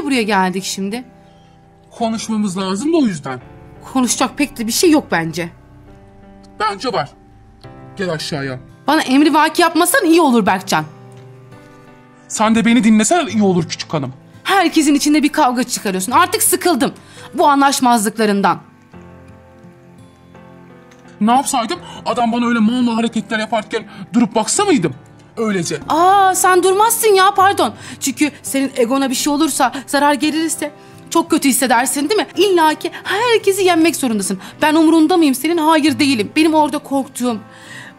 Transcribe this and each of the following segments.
niye buraya geldik şimdi? Konuşmamız lazım da o yüzden. Konuşacak pek de bir şey yok bence. Bence var. Gel aşağıya. Bana emri vaki yapmasan iyi olur Berkcan. Sen de beni dinlesen iyi olur küçük hanım. Herkesin içinde bir kavga çıkarıyorsun. Artık sıkıldım bu anlaşmazlıklarından. Ne yapsaydım? Adam bana öyle mal hareketler yaparken durup baksa mıydım? Öylece. Aa, sen durmazsın ya, pardon. Çünkü senin egona bir şey olursa, zarar gelirse çok kötü hissedersin değil mi? İlla ki herkesi yenmek zorundasın. Ben umurunda mıyım senin? Hayır değilim. Benim orada korktuğum,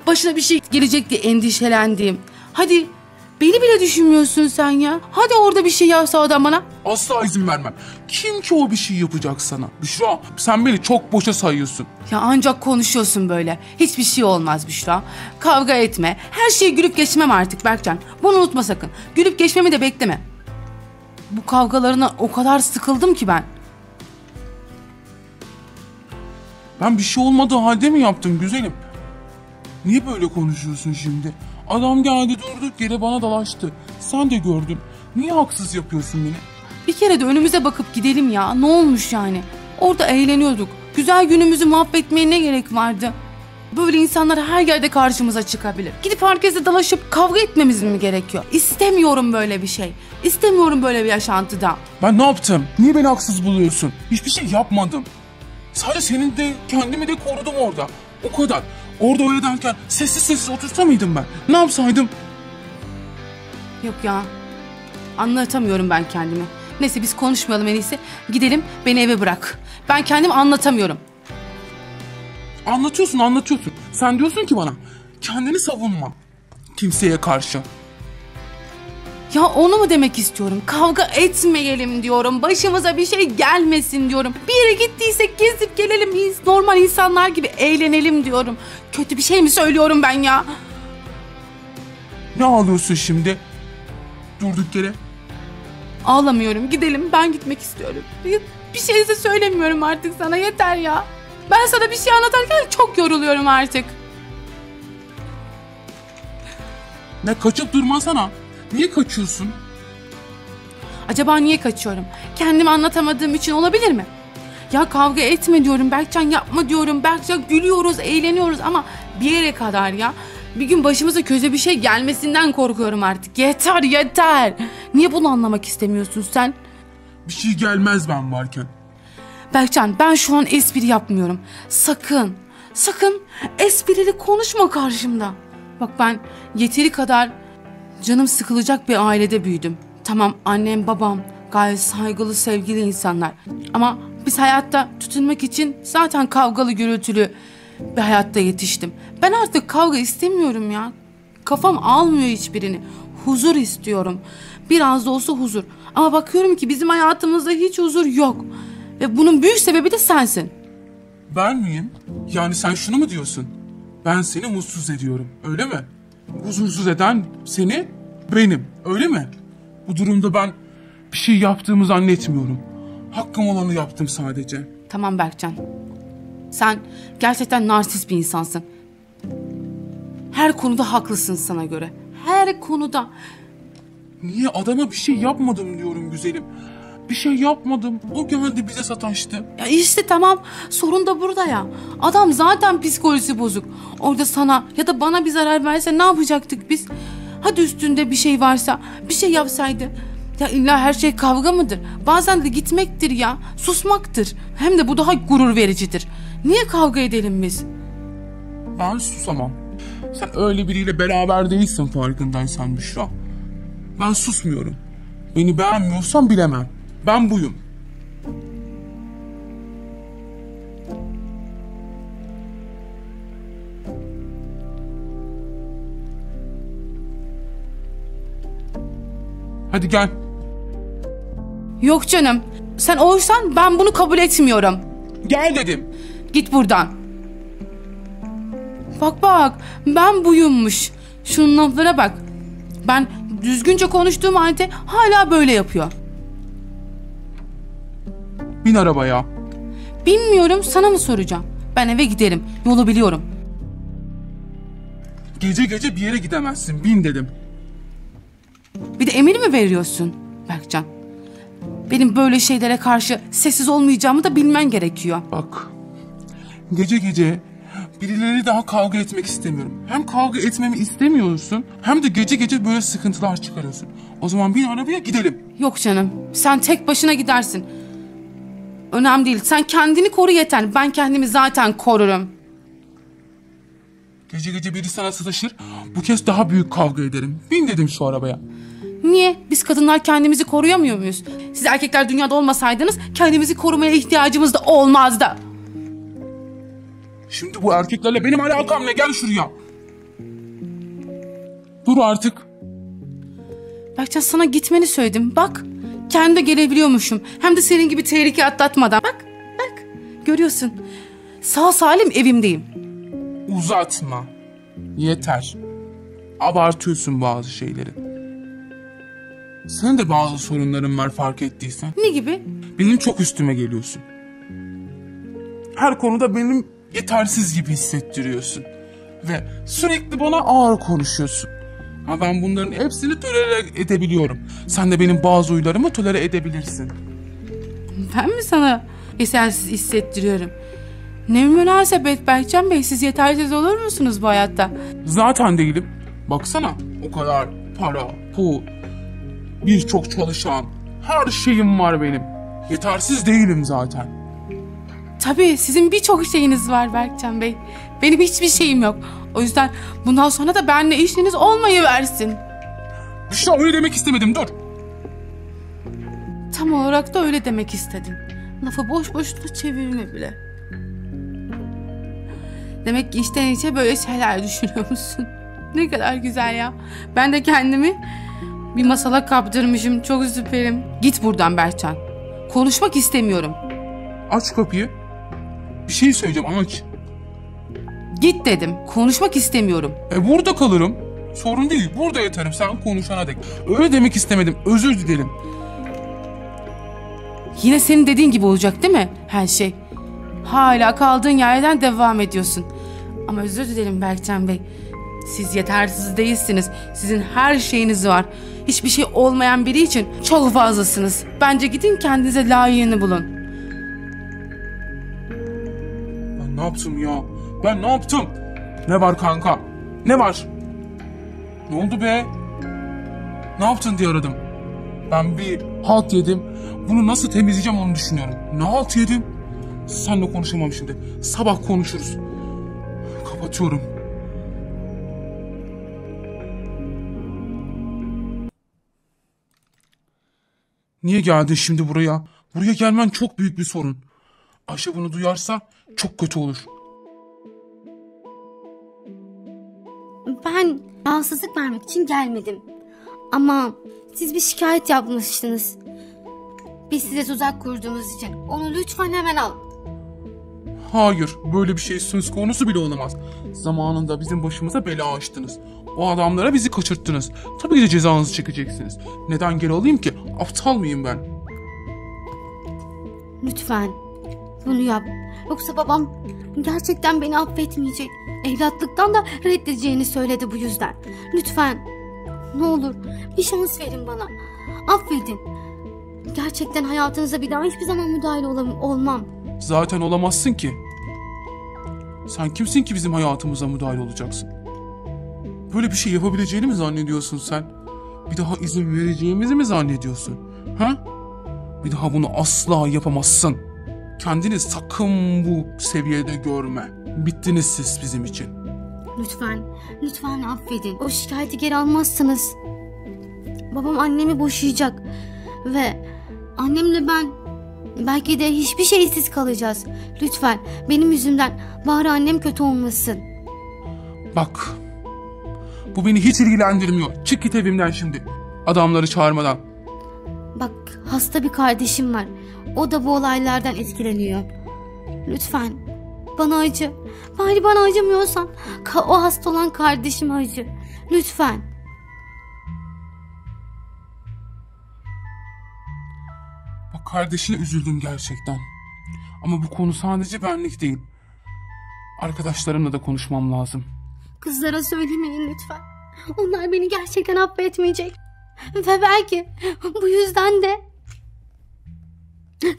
başına bir şey gelecek diye endişelendiğim. Hadi beni bile düşünmüyorsun sen ya. Hadi orada bir şey yapsa adam bana. Asla izin vermem. Kim ki o bir şey yapacak sana? Büşra, sen beni çok boşa sayıyorsun. Ya ancak konuşuyorsun böyle. Hiçbir şey olmaz Büşra. Kavga etme. Her şeyi gülüp geçmem artık Berkcan. Bunu unutma sakın. Gülüp geçmemi de bekleme. Bu kavgalarına o kadar sıkıldım ki ben. Ben bir şey olmadığı halde mi yaptım güzelim? Niye böyle konuşuyorsun şimdi? Adam geldi durduk yere bana dalaştı. Sen de gördün. Niye haksız yapıyorsun beni? Bir kere de önümüze bakıp gidelim ya. Ne olmuş yani? Orada eğleniyorduk. Güzel günümüzü mahvetmeye ne gerek vardı? Böyle insanlar her yerde karşımıza çıkabilir. Gidip herkese dalaşıp kavga etmemiz mi gerekiyor? İstemiyorum böyle bir şey. İstemiyorum böyle bir yaşantıda. Ben ne yaptım? Niye beni haksız buluyorsun? Hiçbir şey yapmadım. Sadece senin de kendimi de korudum orada. O kadar. Orada öyle derken sessiz sessiz otursa mıydım ben? Ne yapsaydım? Yok ya. Anlatamıyorum ben kendimi. Neyse biz konuşmayalım en iyisi. Gidelim, beni eve bırak. Ben kendimi anlatamıyorum. Anlatıyorsun, anlatıyorsun. Sen diyorsun ki bana, kendini savunma. Kimseye karşı. Ya onu mu demek istiyorum? Kavga etmeyelim diyorum. Başımıza bir şey gelmesin diyorum. Bir yere gittiysek gezip gelelim. Normal insanlar gibi eğlenelim diyorum. Kötü bir şey mi söylüyorum ben ya? Ne ağlıyorsun şimdi? Durduk yere. Ağlamıyorum. Gidelim. Ben gitmek istiyorum. Bir şey de söylemiyorum artık sana. Yeter ya. Ben sana bir şey anlatarken çok yoruluyorum artık. Ne kaçıp durmasana. Niye kaçıyorsun? Acaba niye kaçıyorum? Kendimi anlatamadığım için olabilir mi? Ya kavga etme diyorum, Berkcan yapma diyorum, Berkcan gülüyoruz, eğleniyoruz ama bir yere kadar ya. Bir gün başımıza kötü bir şey gelmesinden korkuyorum artık. Yeter, yeter. Niye bunu anlamak istemiyorsun sen? Bir şey gelmez ben varken. Berkcan, ben şu an espri yapmıyorum. Sakın, sakın esprili konuşma karşımda. Bak ben yeteri kadar canım sıkılacak bir ailede büyüdüm. Tamam, annem babam gayet saygılı sevgili insanlar. Ama biz hayatta tutunmak için zaten kavgalı gürültülü bir hayatta yetiştim. Ben artık kavga istemiyorum ya. Kafam almıyor hiçbirini. Huzur istiyorum. Biraz da olsa huzur. Ama bakıyorum ki bizim hayatımızda hiç huzur yok. Ve bunun büyük sebebi de sensin. Ben miyim? Yani sen şunu mu diyorsun? Ben seni mutsuz ediyorum, öyle mi? Huzursuz eden seni benim, öyle mi? Bu durumda ben bir şey yaptığımı zannetmiyorum. Hakkım olanı yaptım sadece. Tamam Berkcan. Sen gerçekten narsist bir insansın. Her konuda haklısın sana göre. Her konuda. Niye adama bir şey yapmadım diyorum güzelim. Bir şey yapmadım. O geldi bize sataştı. Ya işte tamam. Sorun da burada ya. Adam zaten psikolojisi bozuk. Orada sana ya da bana bir zarar verse ne yapacaktık biz? Hadi üstünde bir şey varsa, bir şey yapsaydı. Ya illa her şey kavga mıdır? Bazen de gitmektir ya. Susmaktır. Hem de bu daha gurur vericidir. Niye kavga edelim biz? Ben susamam. Sen öyle biriyle beraber değilsin farkındaysan Büşra. Ben susmuyorum. Beni beğenmiyorsan bilemem. Ben buyum. Hadi gel. Yok canım. Sen oysan ben bunu kabul etmiyorum. Gel dedim. Git buradan. Bak bak. Ben buyummuş. Şunun laflara bak. Ben düzgünce konuştuğum halde hala böyle yapıyor. Bin arabaya. Bilmiyorum, sana mı soracağım? Ben eve giderim, yolu biliyorum. Gece gece bir yere gidemezsin, bin dedim. Bir de emir mi veriyorsun Berkcan? Benim böyle şeylere karşı sessiz olmayacağımı da bilmen gerekiyor. Bak, gece gece birileri daha kavga etmek istemiyorum. Hem kavga etmemi istemiyorsun, hem de gece gece böyle sıkıntılar çıkarıyorsun. O zaman bin arabaya gidelim. Yok canım, sen tek başına gidersin. Önemli değil, sen kendini koru yeter. Ben kendimi zaten korurum. Gece gece biri sana sataşır, bu kez daha büyük kavga ederim. Bin dedim şu arabaya. Niye? Biz kadınlar kendimizi koruyamıyor muyuz? Siz erkekler dünyada olmasaydınız kendimizi korumaya ihtiyacımız da olmazdı. Şimdi bu erkeklerle benim alakam ne? Gel şuraya. Dur artık. Berkcan, sana gitmeni söyledim. Bak, kendi gelebiliyormuşum. Hem de senin gibi tehlike atlatmadan. Bak, bak. Görüyorsun. Sağ salim evimdeyim. Uzatma. Yeter. Abartıyorsun bazı şeyleri. Senin de bazı sorunların var, fark ettiysen. Ne gibi? Benim çok üstüme geliyorsun. Her konuda benim yetersiz gibi hissettiriyorsun. Ve sürekli bana ağır konuşuyorsun. Ama ben bunların hepsini tolere edebiliyorum. Sen de benim bazı huylarımı tolere edebilirsin. Ben mi sana yetersiz hissettiriyorum? Ne münasebet Berkcan Bey, siz yetersiz olur musunuz bu hayatta? Zaten değilim. Baksana, o kadar para, pul, birçok çalışan, her şeyim var benim. Yetersiz değilim zaten. Tabii sizin birçok şeyiniz var Berkcan Bey. Benim hiçbir şeyim yok. O yüzden bundan sonra da benimle işiniz olmayıversin. Büşra, öyle demek istemedim, dur. Tam olarak da öyle demek istedim. Lafı boş boşuna çevirme bile. Demek ki içten içe böyle şeyler düşünüyormuşsun. Ne kadar güzel ya. Ben de kendimi bir masala kaptırmışım, çok süperim. Git buradan Berkcan. Konuşmak istemiyorum. Aç kapıyı. Bir şey söyleyeceğim, aç. Git dedim, konuşmak istemiyorum. Burada kalırım. Sorun değil, burada yatarım sen konuşana dek. Öyle demek istemedim, özür dilerim. Yine senin dediğin gibi olacak değil mi her şey? Hala kaldığın yerden devam ediyorsun. Ama özür dilerim Berkcan Bey. Siz yetersiz değilsiniz. Sizin her şeyiniz var. Hiçbir şey olmayan biri için çok fazlasınız. Bence gidin kendinize layığını bulun. Ben ne yaptım ya? Ben ne yaptım? Ne var kanka? Ne var? Ne oldu be? Ne yaptın diye aradım. Ben bir halt yedim. Bunu nasıl temizleyeceğim onu düşünüyorum. Ne halt yedim? Seninle konuşamam şimdi. Sabah konuşuruz. Kapatıyorum. Niye geldin şimdi buraya? Buraya gelmen çok büyük bir sorun. Ayşe bunu duyarsa çok kötü olur. Ben rahatsızlık vermek için gelmedim. Ama siz bir şikayet yapmıştınız. Biz size tuzak kurduğumuz için onu lütfen hemen al. Hayır, böyle bir şey söz konusu bile olamaz. Zamanında bizim başımıza bela açtınız. O adamlara bizi kaçırttınız. Tabii ki de cezanızı çekeceksiniz. Neden geri alayım ki? Aptal mıyım ben? Lütfen bunu yap. Yoksa babam gerçekten beni affetmeyecek. Evlatlıktan da reddedeceğini söyledi bu yüzden. Lütfen ne olur bir şans verin bana. Affedin. Gerçekten hayatınıza bir daha hiçbir zaman müdahale olmam. Zaten olamazsın ki. Sen kimsin ki bizim hayatımıza müdahale olacaksın? Böyle bir şey yapabileceğini mi zannediyorsun sen? Bir daha izin vereceğimizi mi zannediyorsun? Ha? Bir daha bunu asla yapamazsın. Kendini sakın bu seviyede görme. Bittiniz siz bizim için. Lütfen, lütfen affedin. O şikayeti geri almazsınız. Babam annemi boşayacak. Ve annemle ben belki de hiçbir şeysiz kalacağız. Lütfen benim yüzümden bari annem kötü olmasın. Bak, bu beni hiç ilgilendirmiyor. Çık git evimden şimdi. Adamları çağırmadan. Bak, hasta bir kardeşim var. O da bu olaylardan etkileniyor. Lütfen bana acı. Bari bana acımıyorsan o hasta olan kardeşime acı. Lütfen. Bak, kardeşine üzüldüm gerçekten. Ama bu konu sadece benlik değil. Arkadaşlarımla da konuşmam lazım. Kızlara söylemeyin lütfen. Onlar beni gerçekten affetmeyecek. Ve belki bu yüzden de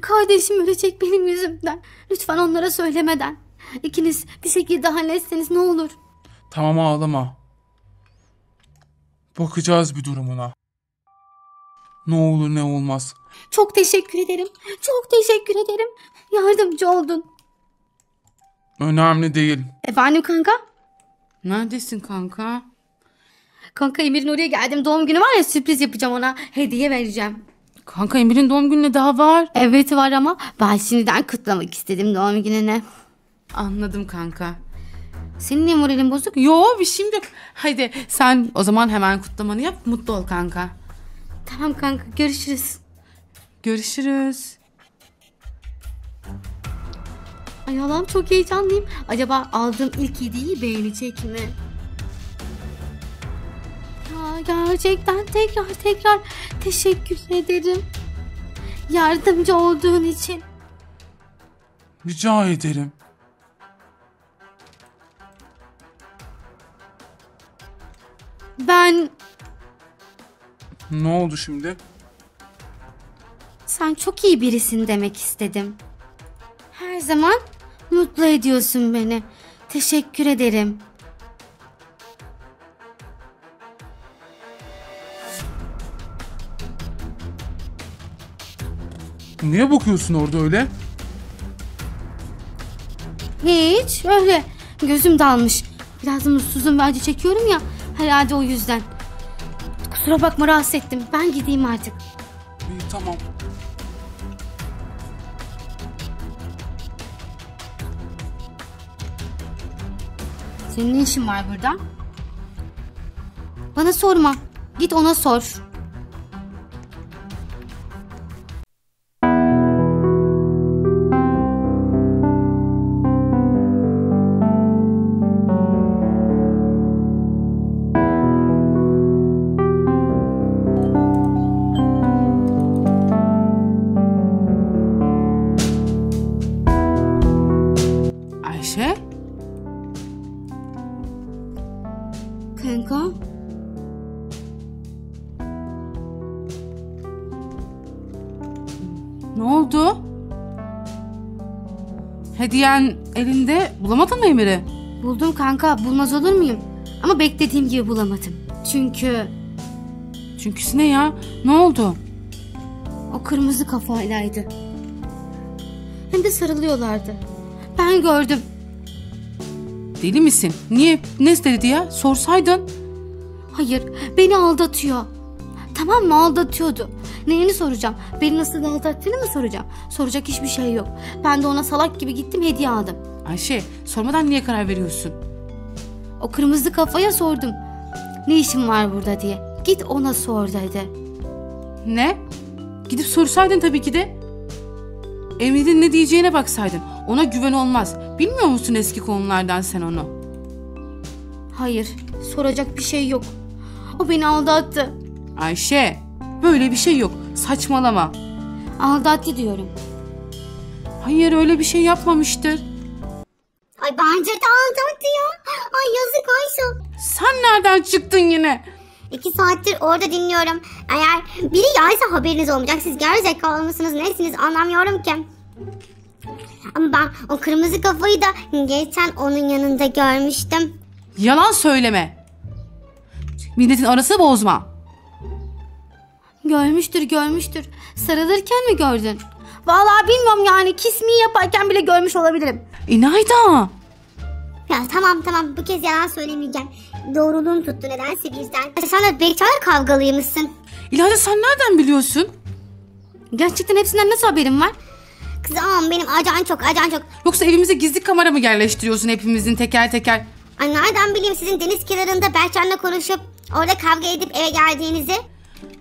Kardeşim ölecek benim yüzümden. Lütfen onlara söylemeden. İkiniz bir şekilde halletseniz ne olur. Tamam, ağlama. Bakacağız bir durumuna. Ne olur ne olmaz. Çok teşekkür ederim. Çok teşekkür ederim. Yardımcı oldun. Önemli değil. Efendim kanka? Neredesin kanka? Kanka Emir'in oraya geldim. Doğum günü var ya, sürpriz yapacağım ona. Hediye vereceğim. Kanka Emir'in doğum gününe daha var. Evet var ama ben şimdiden kutlamak istedim doğum gününe. Anladım kanka. Senin niye moralin bozuk? Yo, bir şeyim yok. Haydi sen o zaman hemen kutlamanı yap. Mutlu ol kanka. Tamam kanka, görüşürüz. Görüşürüz. Ay Allah'ım, çok heyecanlıyım. Acaba aldığım ilk hediyeyi beğenecek mi? Ya gerçekten tekrar teşekkür ederim. Yardımcı olduğun için. Rica ederim. Ben... Ne oldu şimdi? Sen çok iyi birisin demek istedim. Her zaman mutlu ediyorsun beni. Teşekkür ederim. Niye bakıyorsun orada öyle? Hiç, öyle. Gözüm dalmış. Biraz mutsuzum ve acı çekiyorum ya. Herhalde o yüzden. Kusura bakma, rahatsız ettim. Ben gideyim artık. İyi, tamam. Senin ne işin var burada? Bana sorma. Git ona sor. Ne oldu? Hediyen elinde, bulamadın mı Emir'i? Buldum kanka, bulmaz olur muyum? Ama beklediğim gibi bulamadım. Çünkü Sine ya, ne oldu? O kırmızı kafaylaydı. Hem de sarılıyorlardı. Ben gördüm. Deli misin? Niye? Ne istedi ya? Sorsaydın. Hayır, beni aldatıyor. Tamam mı? Aldatıyordu. Neyini soracağım? Beni nasıl aldattığını mı soracağım? Soracak hiçbir şey yok. Ben de ona salak gibi gittim, hediye aldım. Ayşe, sormadan niye karar veriyorsun? O kırmızı kafaya sordum. Ne işin var burada diye. Git ona sor dedi. Ne? Gidip sorsaydın tabii ki de. Emir'in ne diyeceğine baksaydın. Ona güven olmaz. Bilmiyor musun eski konulardan sen onu? Hayır, soracak bir şey yok. O beni aldattı. Ayşe, böyle bir şey yok. Saçmalama. Aldattı diyorum. Hayır, öyle bir şey yapmamıştır. Ay bence de aldattı ya. Ay yazık Ayşe. Sen nereden çıktın yine? 2 saattir orada dinliyorum. Eğer biri yaysa haberiniz olmayacak. Siz gerizekalı mısınız, nesiniz anlamıyorum ki. Ama ben o kırmızı kafayı da geçen onun yanında görmüştüm. Yalan söyleme. Milletin arasını bozma. Görmüştür. Sarılırken mi gördün? Vallahi bilmiyorum yani, kismi yaparken bile görmüş olabilirim. İlayda. Ya tamam, bu kez yalan söylemeyeceğim. Doğruluğum tuttu nedense birden. Sen de Berkcan'la kavgalıymışsın. İlayda, sen nereden biliyorsun? Gerçekten hepsinden nasıl haberin var? Kızım benim acan çok. Yoksa evimize gizli kamera mı yerleştiriyorsun hepimizin teker teker? Ay nereden bileyim sizin deniz kenarında Berkcan'la konuşup orada kavga edip eve geldiğinizi?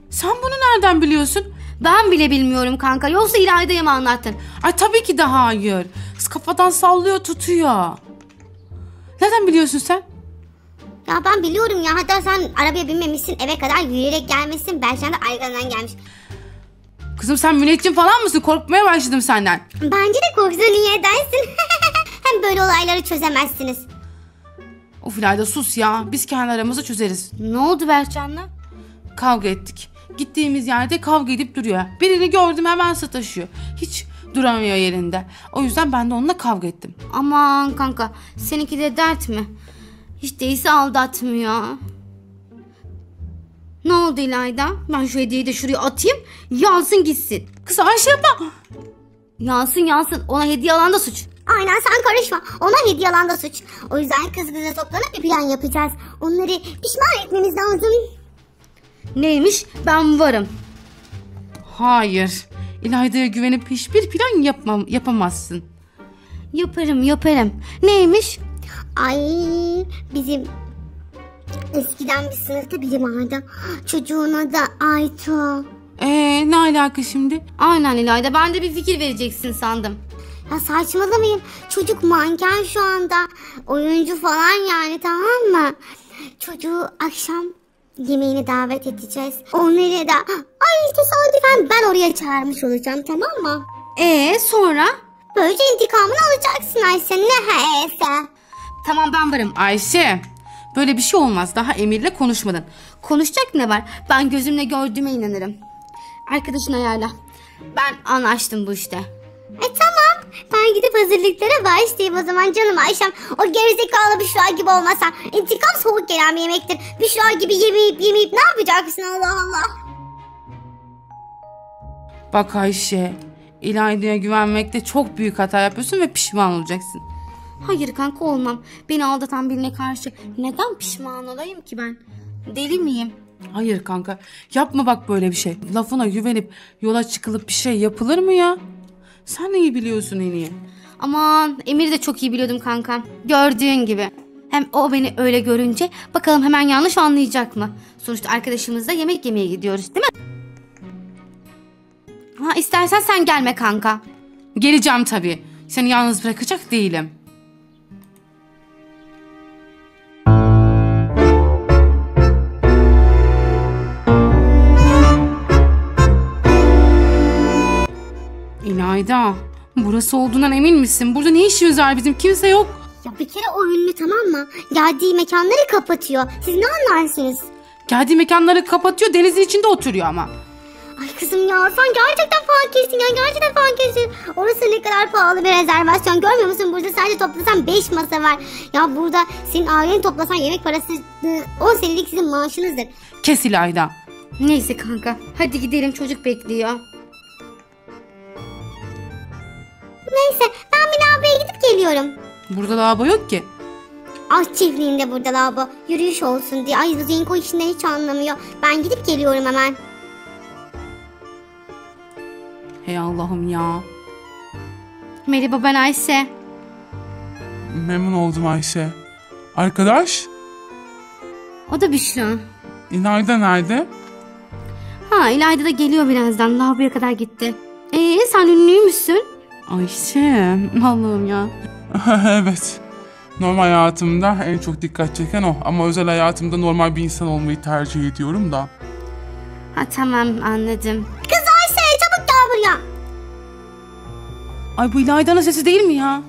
Sen bunu nereden biliyorsun? Ben bile bilmiyorum kanka. Yoksa İlayda'ya mı anlattın? Ay tabii ki de hayır. Kız kafadan sallıyor, tutuyor. Nereden biliyorsun sen? Ya ben biliyorum ya. Hatta sen arabaya binmemişsin, eve kadar yürüyerek gelmişsin. Berkcan da Aygan'dan gelmiş. Kızım sen müneccim falan mısın? Korkmaya başladım senden. Bence de korktuğunu iyi edersin. Hem böyle olayları çözemezsiniz. Of İlayda, sus ya. Biz kendi aramızı çözeriz. Ne oldu Berkcan'la? Kavga ettik. gittiğimiz yerde kavga edip duruyor. Birini gördüm hemen sataşıyor. Hiç duramıyor yerinde. O yüzden ben de onunla kavga ettim. Aman kanka, seninki de dert mi? Hiç değilse aldatmıyor. Ne oldu İlayda? Ben şu hediyeyi de şuraya atayım. Yansın gitsin. Kız Ayşe yapma. Yansın yansın. Ona hediye alan da suç. Aynen, sen karışma. Ona hediye alan da suç. O yüzden kız kıza toplanıp bir plan yapacağız. Onları pişman etmemiz lazım. Neymiş? Ben varım. Hayır. İlayda'ya güvenip hiçbir plan yapamazsın. Yaparım yaparım. Neymiş? Ay, bizim eskiden bir sınıfta biri vardı. Çocuğuna da Aytu. Ne alaka şimdi? Aynen İlayda, ben de bir fikir vereceksin sandım. Ya saçmalamayın. Çocuk manken şu anda. Oyuncu falan yani, tamam mı? Çocuğu akşam yemeğine davet edeceğiz. Onları da ay tesadüfen ben oraya çağırmış olacağım, tamam mı? Sonra? Böylece intikamını alacaksın Ayşe. Neyse. Tamam, ben varım. Ayşe, böyle bir şey olmaz. Daha Emir'le konuşmadın. Konuşacak ne var? Ben gözümle gördüğüme inanırım. Arkadaşını ayarla. Ben anlaştım bu işte. Tamam. Ben gidip hazırlıklara başlayayım o zaman canım Ayşem. O gerizekalı Büşra gibi olmasan. İntikam soğuk gelen bir yemektir. Büşra gibi yemeyip ne yapacaksın Allah Allah. Bak Ayşe, İlayda'ya güvenmekte çok büyük hata yapıyorsun ve pişman olacaksın. Hayır kanka, olmam. Beni aldatan birine karşı neden pişman olayım ki ben? Deli miyim? Hayır kanka, yapma bak böyle bir şey. Lafına güvenip yola çıkılıp bir şey yapılır mı ya? Sen iyi biliyorsun en iyi. Aman, Emir'i de çok iyi biliyordum kankam. Gördüğün gibi. Hem o beni öyle görünce bakalım hemen yanlış anlayacak mı? Sonuçta arkadaşımızla yemek yemeye gidiyoruz değil mi? Ha, istersen sen gelme kanka. Geleceğim tabii. Seni yalnız bırakacak değilim. İlayda, burası olduğundan emin misin? Burada ne işimiz var bizim? Kimse yok. Ya bir kere o ünlü, tamam mı? Geldiği mekanları kapatıyor. Siz ne anlarsınız? Geldiği mekanları kapatıyor, denizin içinde oturuyor ama. Ay kızım ya, sen gerçekten fakirsin ya, gerçekten fakirsin. Orası ne kadar pahalı bir rezervasyon, görmüyor musun? Burada sadece toplasan 5 masa var. Ya burada senin aileni toplasan yemek parası 10 senelik sizin maaşınızdır. Kes İlayda. Neyse kanka, hadi gidelim, çocuk bekliyor. Neyse, ben bir lavaboya gidip geliyorum. Burada lavabo yok ki. Az çiftliğinde burada lavabo. Yürüyüş olsun diye. Ay Zenko işinden hiç anlamıyor. Ben gidip geliyorum hemen. Hey Allah'ım ya. Merhaba, ben Ayşe. Memnun oldum Ayşe. Arkadaş? O da Büşra. İlayda nerede? Ha, İlayda da geliyor birazdan. Lavaboya kadar gitti. Sen ünlüymüşsün. Ayşe, Allah'ım ya. Evet. Normal hayatımda en çok dikkat çeken o. Ama özel hayatımda normal bir insan olmayı tercih ediyorum da. Ha tamam, anladım. Kız Ayşe, çabuk gel buraya. Ay bu İlayda'nın sesi değil mi ya?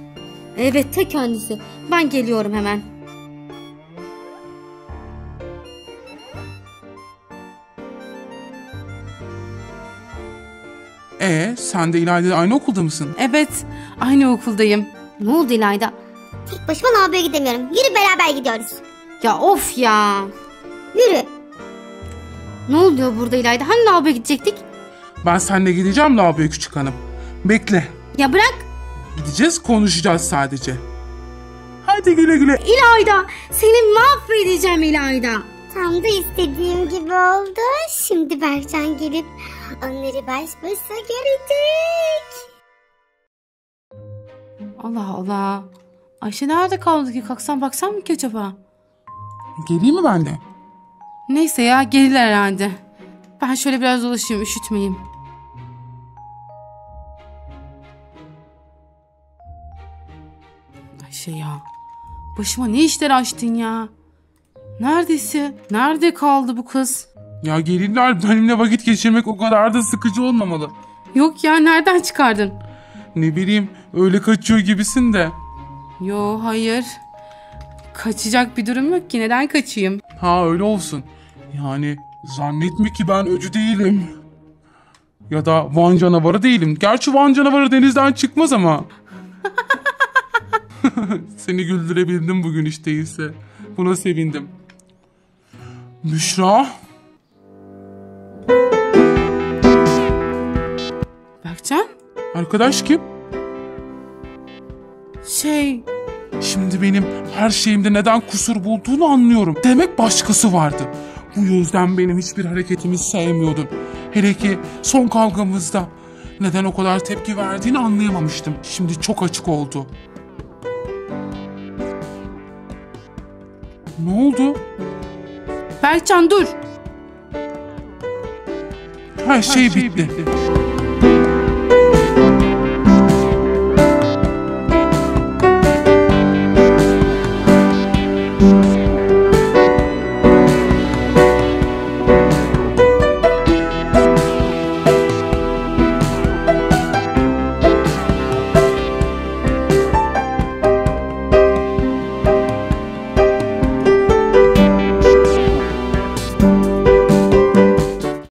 Evet, ta kendisi. Ben geliyorum hemen. Sen de İlayda'yla aynı okulda mısın? Evet, aynı okuldayım. Ne oldu İlayda? Tek başıma lavaboya gidemiyorum. Yürü, beraber gidiyoruz. Ya of ya. Yürü. Ne oluyor burada İlayda? Hani lavaboya gidecektik? Ben seninle gideceğim lavaboya küçük hanım. Bekle. Ya bırak. Gideceğiz, konuşacağız sadece. Hadi güle güle. İlayda, seni mahvedeceğim İlayda. Tam da istediğim gibi oldu. Şimdi Berkcan gelip onları baş başa görecek. Allah Allah. Ayşe nerede kaldı ki? Kalksam baksam mı ki acaba? Geleyim mi ben de? Neyse ya, gelir herhalde. Ben şöyle biraz dolaşayım, üşütmeyeyim. Ayşe ya, başıma ne işler açtın ya? Neredeyse? Nerede kaldı bu kız? Ya gelinler, benimle vakit geçirmek o kadar da sıkıcı olmamalı. Yok ya, nereden çıkardın? Ne bileyim, öyle kaçıyor gibisin de. Yo hayır. Kaçacak bir durum yok ki, neden kaçayım? Ha öyle olsun. Yani Zannetme ki ben öcü değilim. Ya da Van canavarı değilim. Gerçi Van canavarı denizden çıkmaz ama. Seni güldürebildim bugün hiç değilse. Buna sevindim. Büşra. Berkcan. Arkadaş kim? Şimdi benim her şeyimde neden kusur bulduğunu anlıyorum. Demek başkası vardı. Bu yüzden benim hiçbir hareketimi sevmiyordun. Hele ki son kavgamızda neden o kadar tepki verdiğini anlayamamıştım. Şimdi çok açık oldu. Ne oldu? Berkcan dur. Her şey bitti.